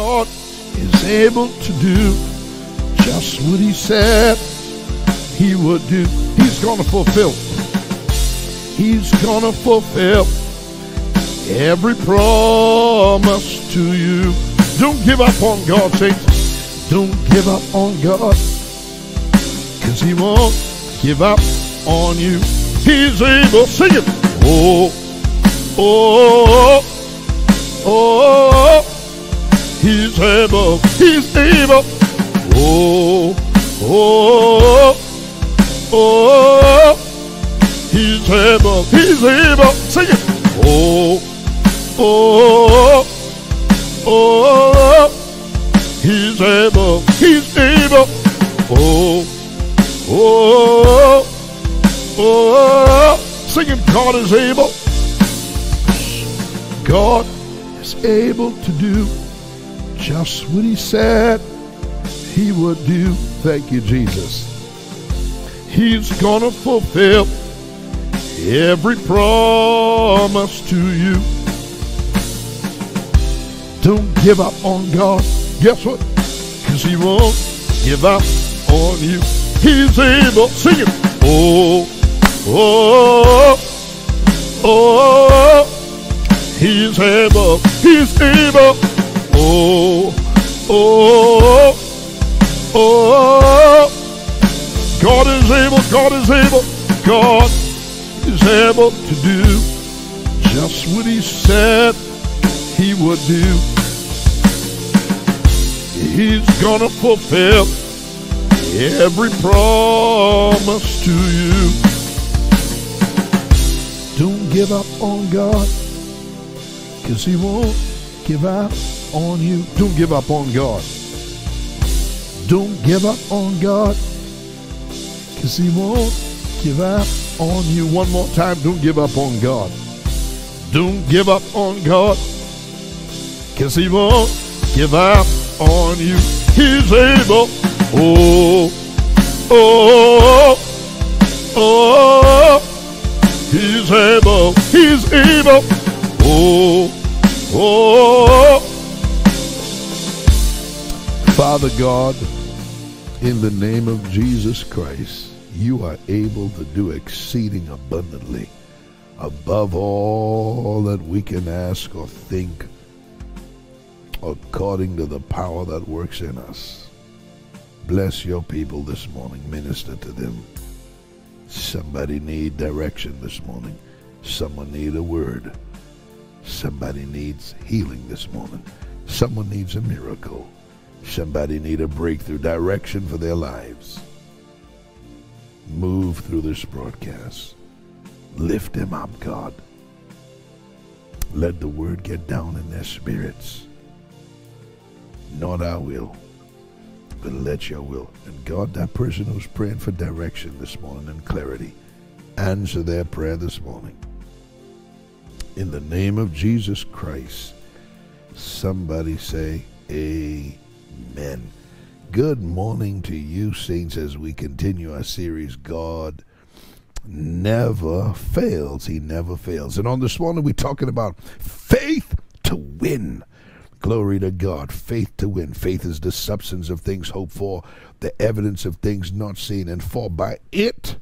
God is able to do just what He said He would do. He's going to fulfill. He's going to fulfill every promise to you. Don't give up on God, saints. Don't give up on God, because He won't give up on you. He's able. Sing it. Oh, oh, oh, oh, He's able. He's able. Oh, oh, oh, He's able. He's able. Sing it. Oh, oh, oh, He's able. He's able. Oh, oh, oh, singing God is able. God is able to do just what He said He would do. Thank you, Jesus. He's gonna fulfill every promise to you. Don't give up on God. Guess what? Because He won't give up on you. He's able. Sing it. Oh, oh, oh, He's able. He's able. Oh, oh, oh, God is able. God is able. God is able to do just what He said He would do. He's gonna fulfill every promise to you. Don't give up on God, because He won't give up on you. Don't give up on God. Don't give up on God, because He won't give up on you. One more time, don't give up on God. Don't give up on God, because He won't give up on you. He's able. Oh, oh, oh, He's able. He's able. Oh, oh. Father God, in the name of Jesus Christ, You are able to do exceeding abundantly above all that we can ask or think, according to the power that works in us. Bless Your people this morning. Minister to them. Somebody need direction this morning. Someone need a word. Somebody needs healing this morning. Someone needs a miracle. Somebody need a breakthrough, direction for their lives. Move through this broadcast. Lift them up, God. Let the word get down in their spirits. Not our will, but let Your will. And God, that person who's praying for direction this morning and clarity, answer their prayer this morning. In the name of Jesus Christ, somebody say amen. Good morning to you, saints, as we continue our series, God Never Fails. He never fails. And on this morning, we're talking about faith to win. Glory to God. Faith to win. Faith is the substance of things hoped for, the evidence of things not seen. And for by it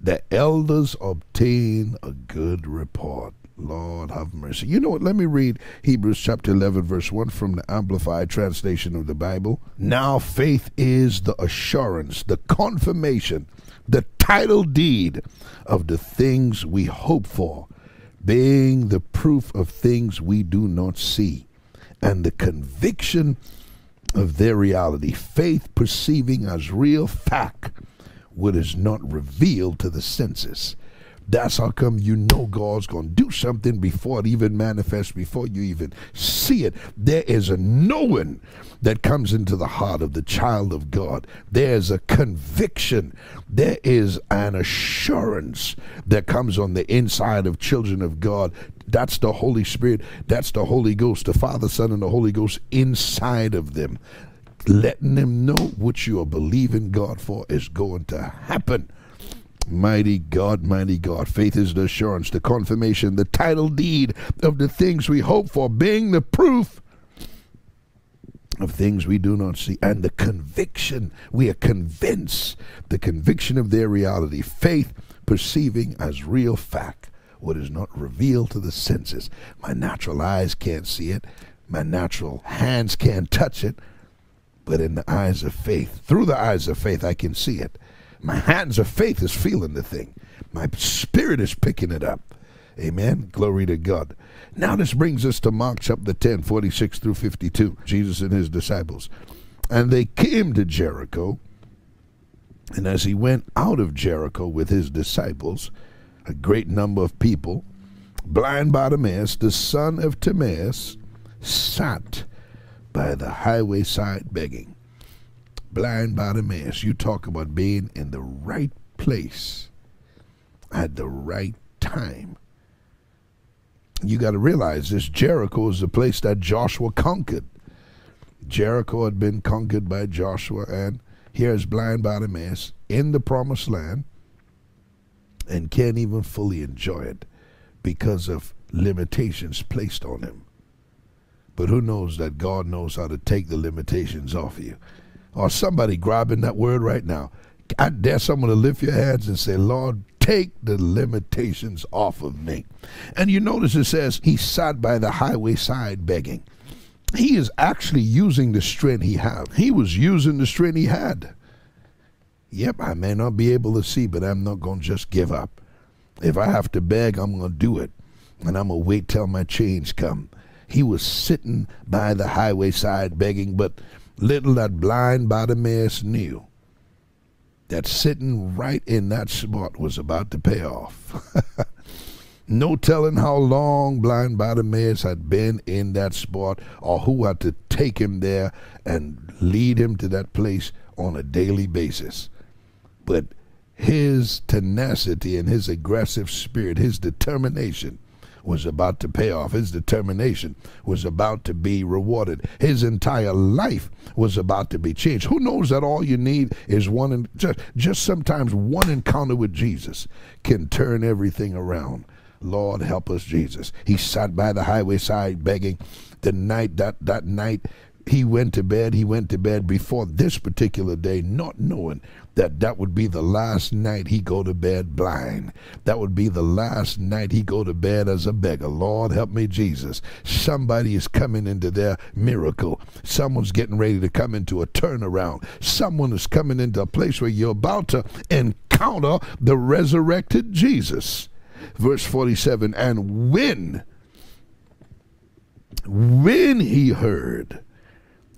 the elders obtain a good report. Lord have mercy. You know what? Let me read Hebrews chapter 11 verse 1 from the Amplified translation of the Bible. Now faith is the assurance, the confirmation, the title deed of the things we hope for, being the proof of things we do not see, and the conviction of their reality. Faith perceiving as real fact what is not revealed to the senses. That's how come you know God's going to do something before it even manifests, before you even see it. There is a knowing that comes into the heart of the child of God. There's a conviction. There is an assurance that comes on the inside of children of God. That's the Holy Spirit. That's the Holy Ghost, the Father, Son, and the Holy Ghost inside of them, letting them know what you are believing God for is going to happen. Mighty God, mighty God. Faith is the assurance, the confirmation, the title deed of the things we hope for, being the proof of things we do not see, and the conviction, we are convinced, the conviction of their reality. Faith, perceiving as real fact what is not revealed to the senses. My natural eyes can't see it. My natural hands can't touch it. But in the eyes of faith, through the eyes of faith, I can see it. My hands of faith is feeling the thing. My spirit is picking it up. Amen. Glory to God. Now this brings us to Mark chapter 10, 46 through 52. Jesus and his disciples. And they came to Jericho. And as he went out of Jericho with his disciples, a great number of people, blind Bartimaeus, the son of Timaeus, sat by the highway side begging. Blind Bartimaeus, you talk about being in the right place at the right time. You got to realize this, Jericho is the place that Joshua conquered. Jericho had been conquered by Joshua, and here's blind Bartimaeus in the promised land and can't even fully enjoy it because of limitations placed on him. But who knows that God knows how to take the limitations off you? Or somebody grabbing that word right now. I dare someone to lift your hands and say, Lord, take the limitations off of me. And you notice it says he sat by the highway side begging. He is actually using the strength he had. He was using the strength he had. Yep, I may not be able to see, but I'm not going to just give up. If I have to beg, I'm going to do it. And I'm going to wait till my change come. He was sitting by the highway side begging, but little that blind Bartimaeus knew that sitting right in that spot was about to pay off. No telling how long blind Bartimaeus had been in that spot or who had to take him there and lead him to that place on a daily basis. But his tenacity and his aggressive spirit, his determination was about to pay off. His determination was about to be rewarded. His entire life was about to be changed. Who knows that all you need is one, just sometimes one encounter with Jesus can turn everything around. Lord, help us, Jesus. He sat by the highway side begging. The night, that night, he went to bed. He went to bed before this particular day, not knowing that that would be the last night he go to bed blind. That would be the last night he go to bed as a beggar. Lord, help me, Jesus. Somebody is coming into their miracle. Someone's getting ready to come into a turnaround. Someone is coming into a place where you're about to encounter the resurrected Jesus. Verse 47, and when he heard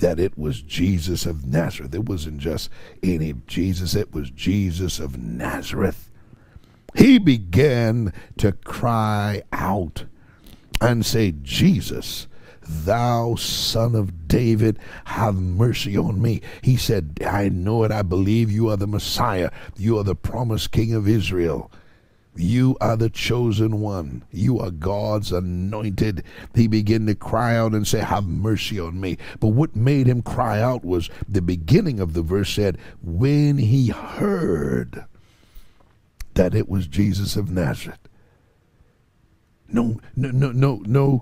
that it was Jesus of Nazareth, it wasn't just any Jesus, it was Jesus of Nazareth, he began to cry out and say, Jesus, thou son of David, have mercy on me. He said, I know it, I believe you are the Messiah. You are the promised King of Israel. You are the chosen one. You are God's anointed. He began to cry out and say, have mercy on me. But what made him cry out was the beginning of the verse said, when he heard that it was Jesus of Nazareth. No doubt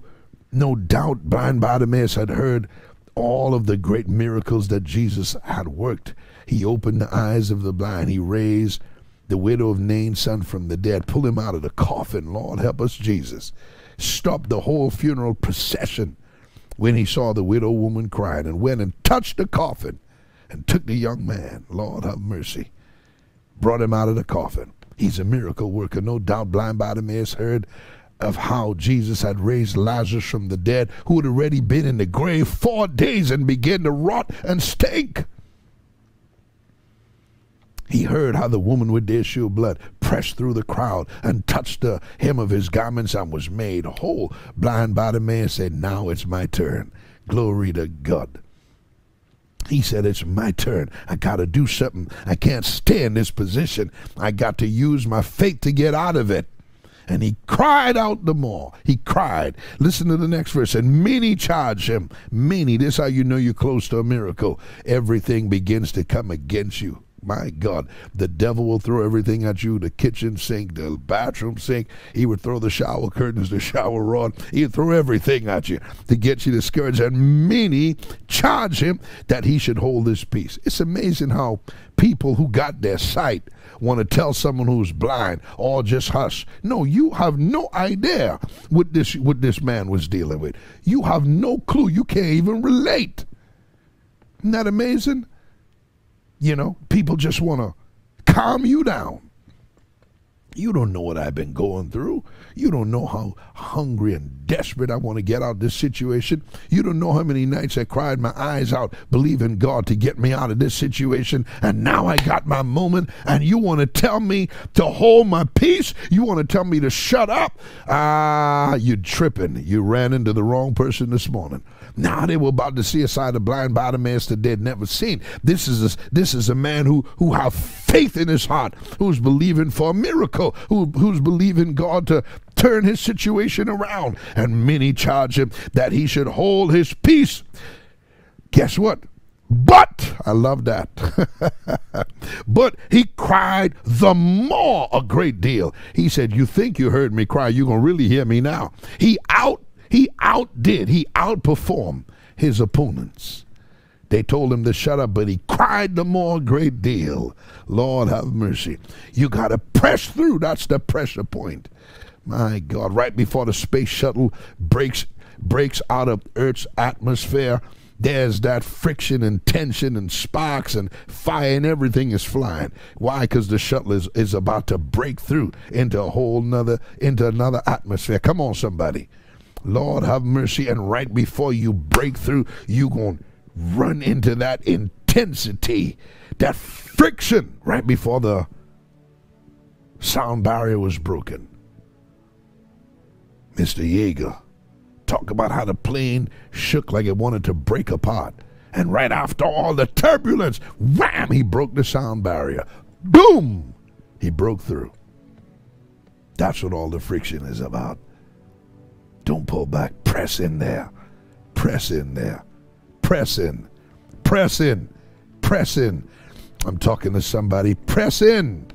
blind Bartimaeus had heard all of the great miracles that Jesus had worked. He opened the eyes of the blind. He raised the widow of Nain's son from the dead. Pull him out of the coffin. Lord, help us, Jesus. Stop the whole funeral procession when he saw the widow woman crying and went and touched the coffin and took the young man. Lord, have mercy. Brought him out of the coffin. He's a miracle worker. No doubt blind Bartimaeus heard of how Jesus had raised Lazarus from the dead, who had already been in the grave 4 days and began to rot and stink. He heard how the woman with the issue of blood pressed through the crowd and touched the hem of his garments and was made whole. Blind Bartimaeus said, now it's my turn. Glory to God. He said, it's my turn. I got to do something. I can't stay in this position. I got to use my faith to get out of it. And he cried out the more. He cried. Listen to the next verse. And many charged him. Many. This is how you know you're close to a miracle. Everything begins to come against you. My God, the devil will throw everything at you, the kitchen sink, the bathroom sink. He would throw the shower curtains, the shower rod. He would throw everything at you to get you discouraged. And many charge him that he should hold his peace. It's amazing how people who got their sight want to tell someone who's blind, or just hush. No, you have no idea what this man was dealing with. You have no clue. You can't even relate. Isn't that amazing? You know, people just want to calm you down. You don't know what I've been going through. You don't know how hungry and desperate I want to get out of this situation. You don't know how many nights I cried my eyes out, believing God to get me out of this situation. And now I got my moment, and you want to tell me to hold my peace? You want to tell me to shut up? Ah, you're tripping. You ran into the wrong person this morning. Now they were about to see a side of blind Bartimaeus that they'd never seen. This is a man who have faith in his heart, who's believing for a miracle, who's believing God to turn his situation around. And many charge him that he should hold his peace. Guess what? But, I love that, but he cried the more a great deal. He said, you think you heard me cry, you're going to really hear me now. He outperformed his opponents. They told him to shut up, but he cried the more a great deal. Lord have mercy. You got to press through. That's the pressure point. My God, right before the space shuttle breaks out of Earth's atmosphere, there's that friction and tension and sparks and fire, and everything is flying. Why? Because the shuttle is about to break through into another atmosphere. Come on, somebody. Lord have mercy. And right before you break through, you're going to run into that intensity, that friction, right before the sound barrier was broken. Mr. Yeager talked about how the plane shook like it wanted to break apart. And right after all the turbulence, wham, he broke the sound barrier. Boom, he broke through. That's what all the friction is about. Don't pull back. Press in there. Press in there. Press in. Press in. Press in. I'm talking to somebody. Press in.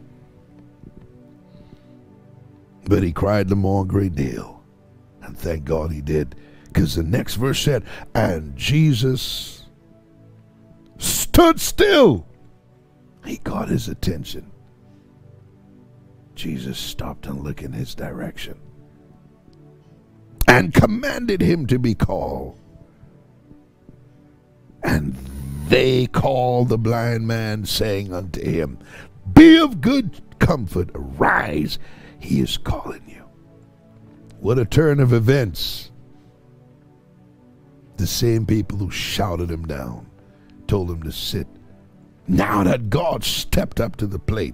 But he cried the more a great deal. And thank God he did. Because the next verse said, and Jesus stood still. He got his attention. Jesus stopped and looked in his direction, and commanded him to be called. And they called the blind man, saying unto him, be of good comfort, arise, he is calling you. What a turn of events. The same people who shouted him down, told him to sit. Now that God stepped up to the plate,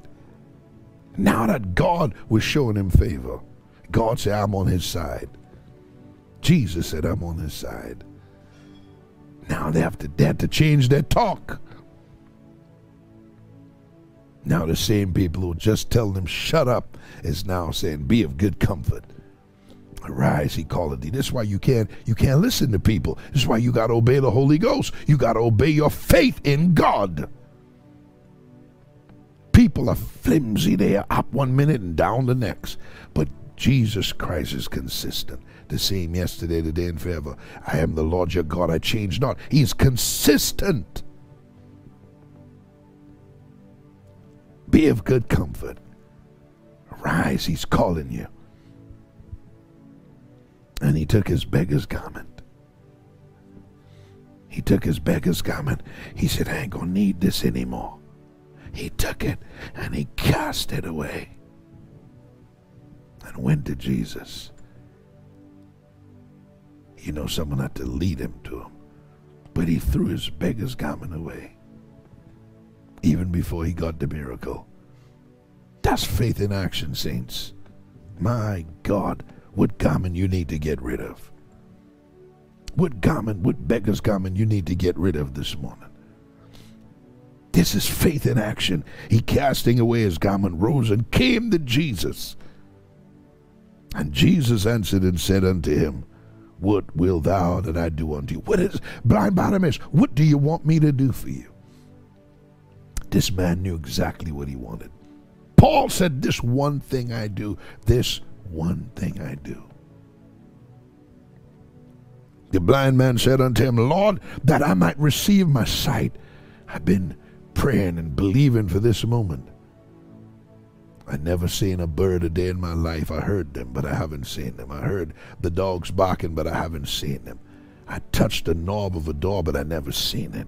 now that God was showing him favor, God said, I'm on his side. Jesus said, I'm on his side. Now they have to change their talk. Now the same people who just tell them, shut up, is now saying, be of good comfort. Arise, he calleth thee. This is why you can't listen to people. This is why you got to obey the Holy Ghost. You got to obey your faith in God. People are flimsy. They are up one minute and down the next. But Jesus Christ is consistent. The same yesterday, today, and forever. I am the Lord your God, I change not. He's consistent. Be of good comfort. Arise, he's calling you. And he took his beggar's garment. He took his beggar's garment. He said, I ain't gonna need this anymore. He took it and he cast it away and went to Jesus. You know, someone had to lead him to him. But he threw his beggar's garment away even before he got the miracle. That's faith in action, saints. My God, what garment you need to get rid of. What beggar's garment you need to get rid of this morning. This is faith in action. He, casting away his garment, rose and came to Jesus. And Jesus answered and said unto him, what wilt thou that I do unto you? What is, blind Bartimaeus, what do you want me to do for you? This man knew exactly what he wanted. Paul said, this one thing I do, this one thing I do. The blind man said unto him, Lord, that I might receive my sight. I've been praying and believing for this moment. I never seen a bird a day in my life. I heard them, but I haven't seen them. I heard the dogs barking, but I haven't seen them. I touched the knob of a door, but I never seen it.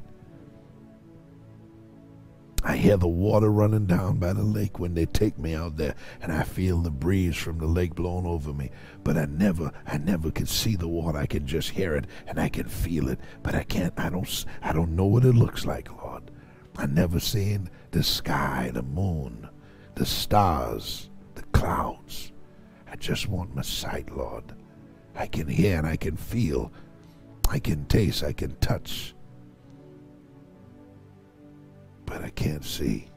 I hear the water running down by the lake when they take me out there, and I feel the breeze from the lake blowing over me, but I never could see the water. I can just hear it, and I can feel it, but I don't know what it looks like, Lord. I never seen the sky, the moon, the stars, the clouds. I just want my sight, Lord. I can hear and I can feel. I can taste, I can touch. But I can't see.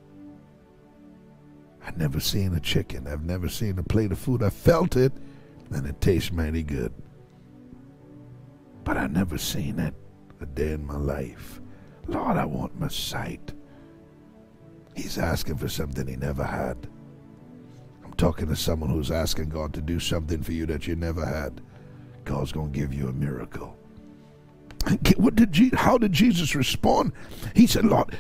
I've never seen a chicken. I've never seen a plate of food. I felt it and it tastes mighty good. But I've never seen it a day in my life. Lord, I want my sight. He's asking for something he never had. I'm talking to someone who's asking God to do something for you that you never had. God's going to give you a miracle. How did Jesus respond? He said, Lord,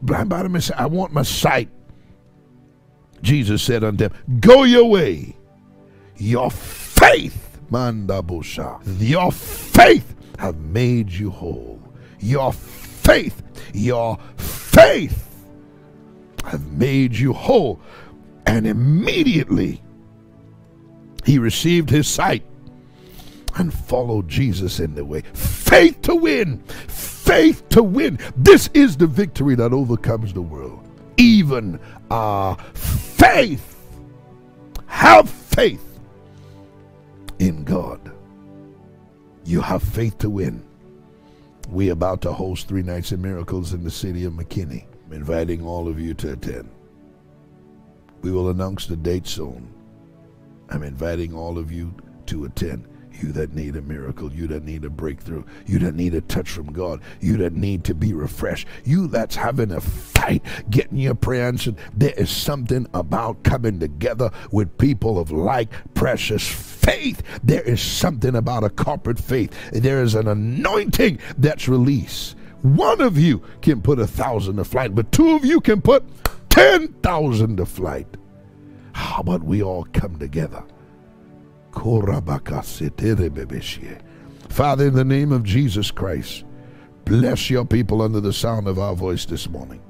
blind Bartimaeus said, I want my sight. Jesus said unto him, go your way. Your faith, Mandabosha, your faith have made you whole. Your faith have made you whole. And immediately he received his sight and followed Jesus in the way. Faith to win. Faith to win. This is the victory that overcomes the world. Even our faith. Have faith in God. You have faith to win. We're about to host 3 nights of miracles in the city of McKinney. I'm inviting all of you to attend. We will announce the date soon. I'm inviting all of you to attend. You that need a miracle, you that need a breakthrough, you that need a touch from God, you that need to be refreshed, you that's having a fight, getting your prayer answered. There is something about coming together with people of like precious faith. There is something about a corporate faith. There is an anointing that's released. One of you can put 1,000 to flight, but 2 of you can put 10,000 to flight. How about we all come together? Father, in the name of Jesus Christ, bless your people under the sound of our voice this morning.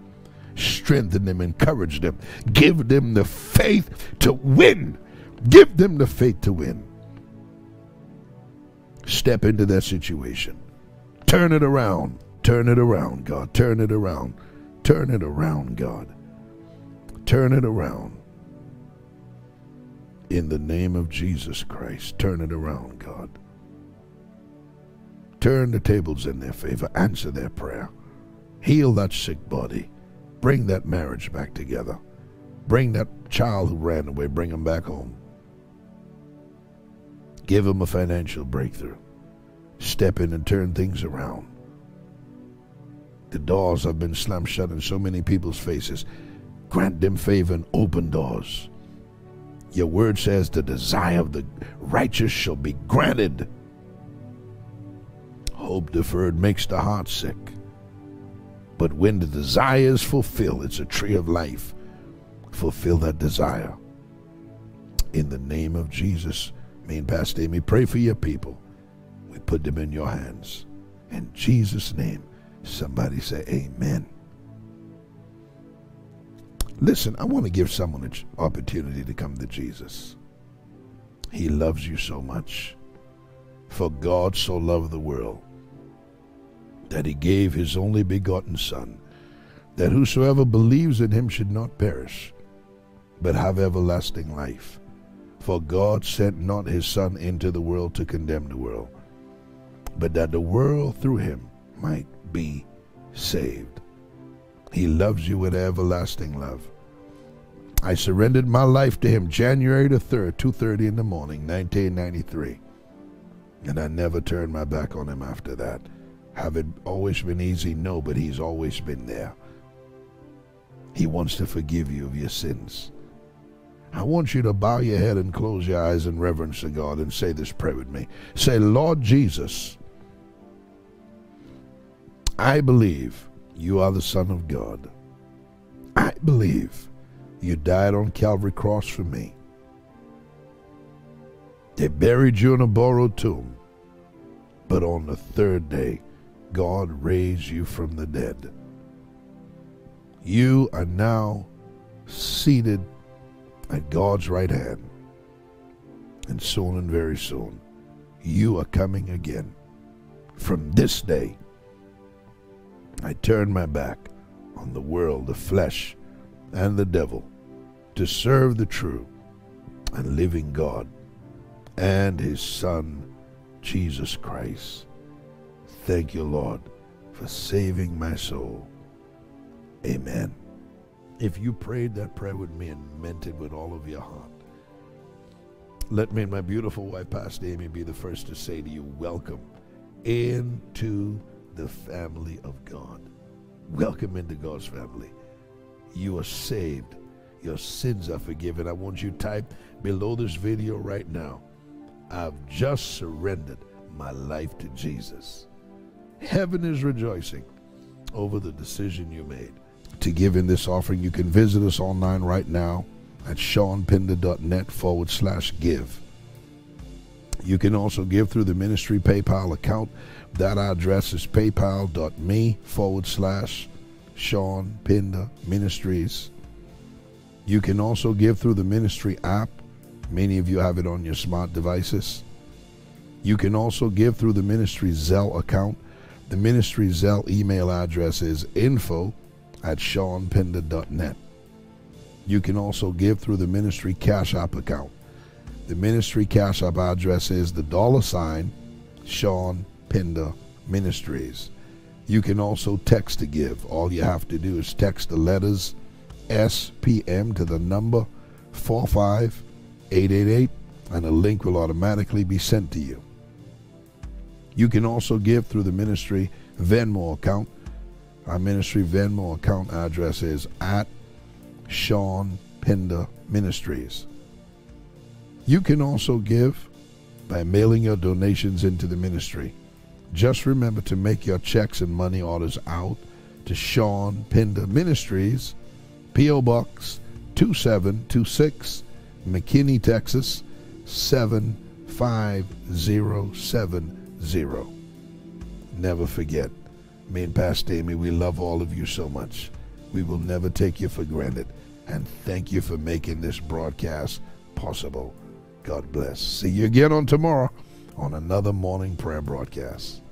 Strengthen them, encourage them. Give them the faith to win. Give them the faith to win. Step into that situation. Turn it around. Turn it around, God. Turn it around. Turn it around, God. Turn it around. In the name of Jesus Christ, turn it around, God. Turn the tables in their favor. Answer their prayer. Heal that sick body. Bring that marriage back together. Bring that child who ran away. Bring him back home. Give him a financial breakthrough. Step in and turn things around. The doors have been slammed shut in so many people's faces. Grant them favor and open doors. Your word says the desire of the righteous shall be granted. Hope deferred makes the heart sick. But when the desire is fulfilled, it's a tree of life. Fulfill that desire. In the name of Jesus, me and Pastor Amy pray for your people. We put them in your hands. In Jesus' name, somebody say amen. Listen, I want to give someone an opportunity to come to Jesus. He loves you so much. For God so loved the world that he gave his only begotten Son, that whosoever believes in him should not perish, but have everlasting life. For God sent not his Son into the world to condemn the world, but that the world through him might be saved. He loves you with everlasting love. I surrendered my life to him January the 3rd, 2:30 in the morning, 1993. And I never turned my back on him after that. Have it always been easy? No, but he's always been there. He wants to forgive you of your sins. I want you to bow your head and close your eyes in reverence to God and say this prayer with me. Say, Lord Jesus, I believe you are the Son of God. I believe you died on Calvary Cross for me. They buried you in a borrowed tomb, but on the third day, God raised you from the dead. You are now seated at God's right hand, and soon and very soon, you are coming again. From this day, I turn my back on the world, the flesh, and the devil to serve the true and living God and his Son, Jesus Christ. Thank you, Lord, for saving my soul. Amen. If you prayed that prayer with me and meant it with all of your heart, let me and my beautiful wife, Pastor Amy, be the first to say to you, welcome into the family of God. Welcome into God's family. You are saved. Your sins are forgiven. I want you to type below this video right now, I've just surrendered my life to Jesus. Heaven is rejoicing over the decision you made to give in this offering. You can visit us online right now at seanpinder.net/give. You can also give through the ministry PayPal account. That address is paypal.me/Sean Pinder Ministries. You can also give through the ministry app. Many of you have it on your smart devices. You can also give through the ministry Zelle account. The ministry Zelle email address is info@seanpinder.net. You can also give through the ministry Cash App account. The ministry Cash App address is $Sean Pinder Ministries. You can also text to give. All you have to do is text the letters SPM to the number 45888 and a link will automatically be sent to you. You can also give through the ministry Venmo account. Our ministry Venmo account address is @Sean Pinder Ministries. You can also give by mailing your donations into the ministry. Just remember to make your checks and money orders out to Sean Pinder Ministries, P.O. Box 2726, McKinney, Texas 75070. Never forget, me and Pastor Amy, we love all of you so much. We will never take you for granted. And thank you for making this broadcast possible. God bless. See you again on tomorrow on another morning prayer broadcast.